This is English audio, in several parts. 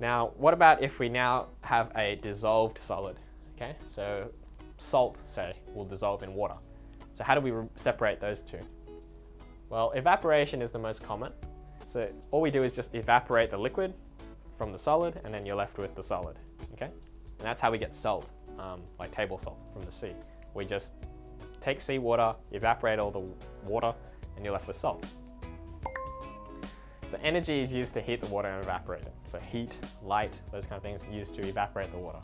Now, what about if we now have a dissolved solid? Okay, so salt, say, will dissolve in water. So how do we separate those two? Well, evaporation is the most common. So all we do is just evaporate the liquid from the solid, and then you're left with the solid, okay? And that's how we get salt, like table salt from the sea. We just take seawater, evaporate all the water, and you're left with salt. So energy is used to heat the water and evaporate it. So heat, light, those kind of things are used to evaporate the water.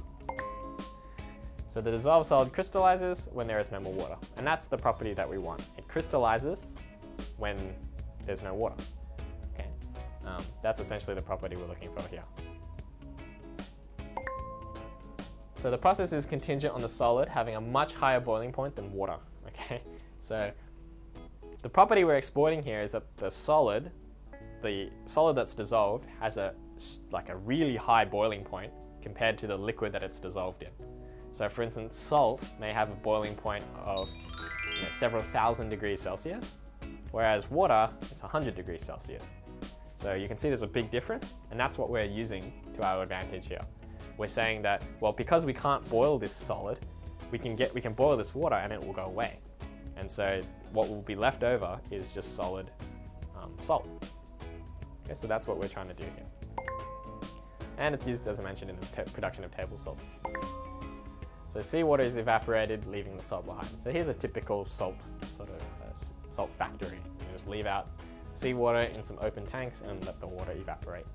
So the dissolved solid crystallizes when there is no more water. And that's the property that we want. It crystallizes when there's no water. Okay. That's essentially the property we're looking for here. So the process is contingent on the solid having a much higher boiling point than water. Okay. So the property we're exploiting here is that the solid that's dissolved has a really high boiling point compared to the liquid that it's dissolved in. So for instance, salt may have a boiling point of several thousand degrees Celsius, whereas water, it's 100 degrees Celsius. So you can see there's a big difference, and that's what we're using to our advantage here. We're saying that, well, because we can't boil this solid, we can boil this water and it will go away. And so what will be left over is just solid salt. Okay, so that's what we're trying to do here. And it's used, as I mentioned, in the production of table salt. So seawater is evaporated, leaving the salt behind. So here's a typical salt, salt factory. You just leave out seawater in some open tanks and let the water evaporate.